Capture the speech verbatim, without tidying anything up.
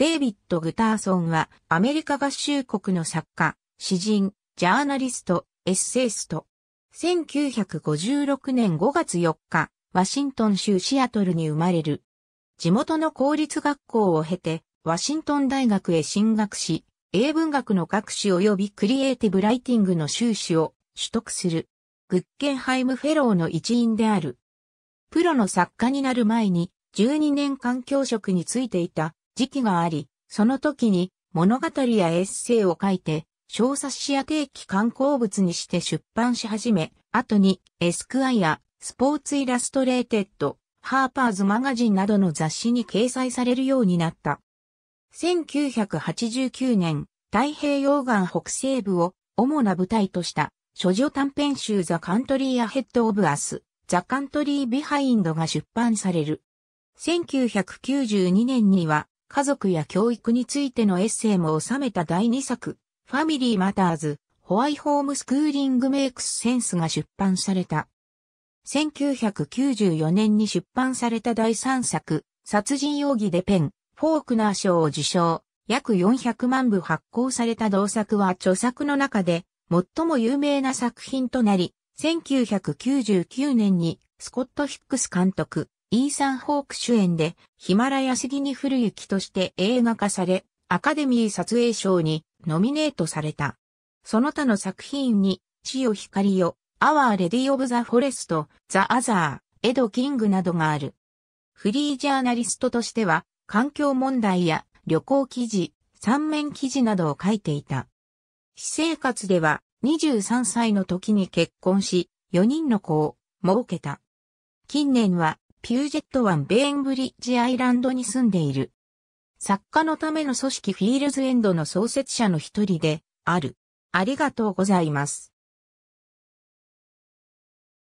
デイビッド・グターソンはアメリカ合衆国の作家、詩人、ジャーナリスト、エッセイスト。せんきゅうひゃくごじゅうろくねんごがつよっか、ワシントン州シアトルに生まれる。地元の公立学校を経て、ワシントン大学へ進学し、英文学の学士及びクリエイティブライティングの修士を取得する。グッケンハイムフェローの一員である。プロの作家になる前に、じゅうにねんかん教職に就いていた時期があり、その時に物語やエッセイを書いて、小冊子や定期刊行物にして出版し始め、後にエスクワイア、スポーツイラストレーテッド、ハーパーズマガジンなどの雑誌に掲載されるようになった。せんきゅうひゃくはちじゅうきゅうねん、太平洋岸北西部を主な舞台とした、諸女短編集 The Country Ahead of Us、The Country Behind が出版される。せんきゅうひゃくきゅうじゅうにねんには、家族や教育についてのエッセイも収めただいにさく。Family Matters: Why Homeschooling Makes Sense が出版された。せんきゅうひゃくきゅうじゅうよねんに出版されただいさんさく、殺人容疑でペン・フォークナー賞を受賞、約よんひゃくまんぶ発行された同作は著作の中で最も有名な作品となり、せんきゅうひゃくきゅうじゅうきゅうねんにスコット・ヒックス監督、イーサン・ホーク主演でヒマラヤ杉に降る雪として映画化され、アカデミー撮影賞にノミネートされた。その他の作品に、死よ光よ、アワー・レディ・オブ・ザ・フォレスト、ザ・アザー、エド・キングなどがある。フリージャーナリストとしては、環境問題や旅行記事、三面記事などを書いていた。私生活では、にじゅうさんさいの時に結婚し、よにんの子を設けた。近年は、ピュージェット湾ベーンブリッジアイランドに住んでいる。作家のための組織フィールズエンドの創設者の一人である。ありがとうございます。